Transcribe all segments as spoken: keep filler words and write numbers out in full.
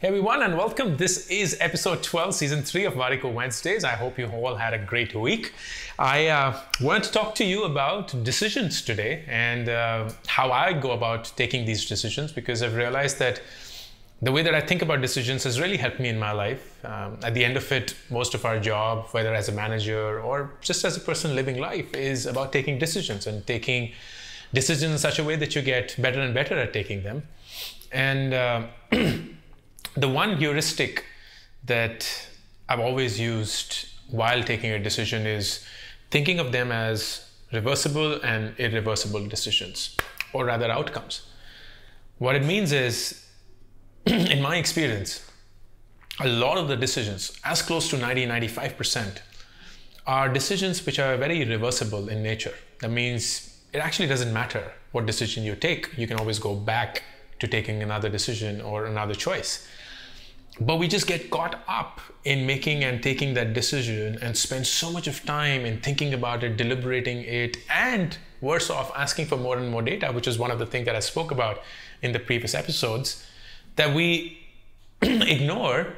Hey everyone, and welcome. This is episode twelve, season three of Warikoo Wednesdays. I hope you all had a great week. I uh, wanted to talk to you about decisions today and uh, how I go about taking these decisions, because I've realized that the way that I think about decisions has really helped me in my life. Um, at the end of it, most of our job, whether as a manager or just as a person living life, is about taking decisions and taking decisions in such a way that you get better and better at taking them. And uh, the one heuristic that I've always used while taking a decision is thinking of them as reversible and irreversible decisions, or rather outcomes. What it means is, in my experience, a lot of the decisions, as close to ninety, ninety-five percent, are decisions which are very reversible in nature. That means it actually doesn't matter what decision you take. You can always go back to taking another decision or another choice. But we just get caught up in making and taking that decision and spend so much of time in thinking about it, deliberating it, and worse off, asking for more and more data, which is one of the things that I spoke about in the previous episodes, that we ignore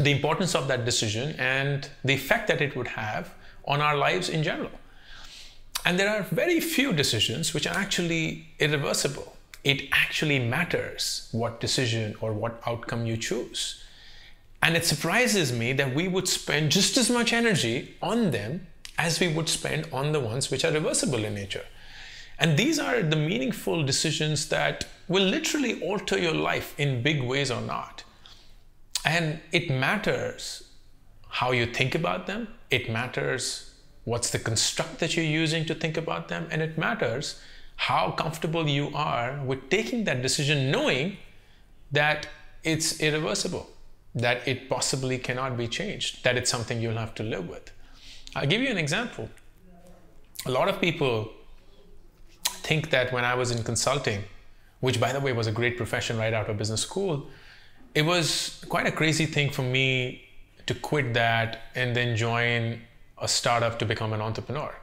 the importance of that decision and the effect that it would have on our lives in general. And there are very few decisions which are actually irreversible. It actually matters what decision or what outcome you choose. And it surprises me that we would spend just as much energy on them as we would spend on the ones which are reversible in nature. And these are the meaningful decisions that will literally alter your life in big ways or not. And it matters how you think about them. It matters what's the construct that you're using to think about them. And it matters how comfortable you are with taking that decision, knowing that it's irreversible, that it possibly cannot be changed, that it's something you'll have to live with. I'll give you an example. A lot of people think that when I was in consulting, which by the way was a great profession right out of business school, it was quite a crazy thing for me to quit that and then join a startup to become an entrepreneur.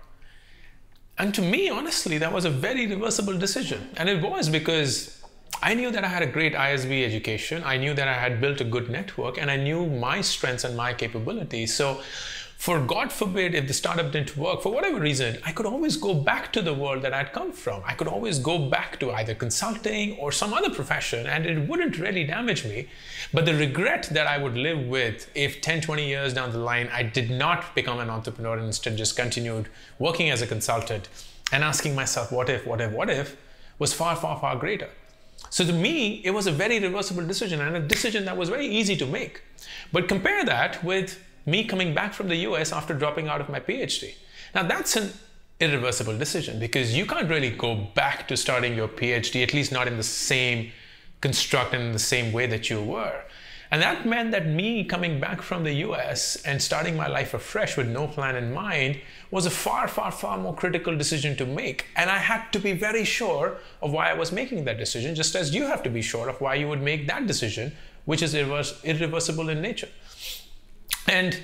And to me, honestly, that was a very reversible decision. And it was, because I knew that I had a great I S B education. I knew that I had built a good network, and I knew my strengths and my capabilities. So for God forbid, if the startup didn't work, for whatever reason, I could always go back to the world that I'd come from. I could always go back to either consulting or some other profession, and it wouldn't really damage me. But the regret that I would live with if ten, twenty years down the line, I did not become an entrepreneur and instead just continued working as a consultant and asking myself, what if, what if, what if, was far, far, far greater. So to me, it was a very reversible decision, and a decision that was very easy to make. But compare that with me coming back from the U S after dropping out of my PhD. Now that's an irreversible decision, because you can't really go back to starting your PhD, at least not in the same construct and in the same way that you were. And that meant that me coming back from the U S and starting my life afresh with no plan in mind was a far, far, far more critical decision to make. And I had to be very sure of why I was making that decision, just as you have to be sure of why you would make that decision, which is irrevers- irreversible in nature. And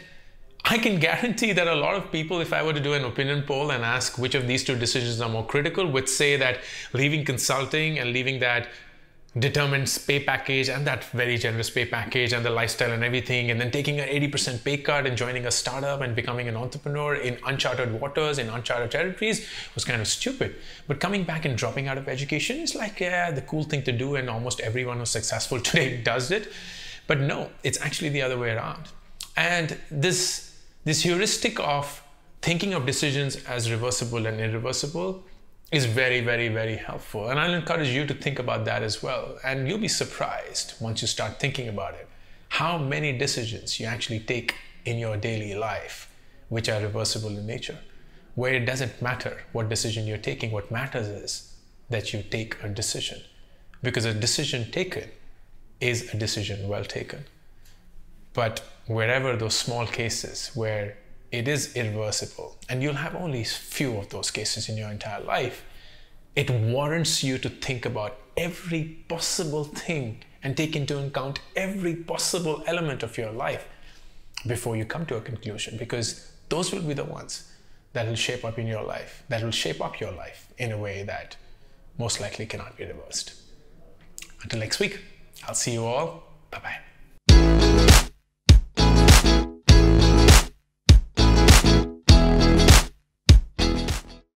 I can guarantee that a lot of people, if I were to do an opinion poll and ask which of these two decisions are more critical, would say that leaving consulting and leaving that determined pay package and that very generous pay package and the lifestyle and everything, and then taking an eighty percent pay cut and joining a startup and becoming an entrepreneur in uncharted waters, in uncharted territories, was kind of stupid. But coming back and dropping out of education is like, yeah, the cool thing to do, and almost everyone who's successful today does it. But no, it's actually the other way around. And this, this heuristic of thinking of decisions as reversible and irreversible is very, very, very helpful. And I'll encourage you to think about that as well. And you'll be surprised, once you start thinking about it, how many decisions you actually take in your daily life which are reversible in nature, where it doesn't matter what decision you're taking. What matters is that you take a decision, because a decision taken is a decision well taken. But wherever those small cases where it is irreversible, and you'll have only a few of those cases in your entire life, it warrants you to think about every possible thing and take into account every possible element of your life before you come to a conclusion, because those will be the ones that will shape up in your life, that will shape up your life in a way that most likely cannot be reversed. Until next week, I'll see you all. Bye-bye.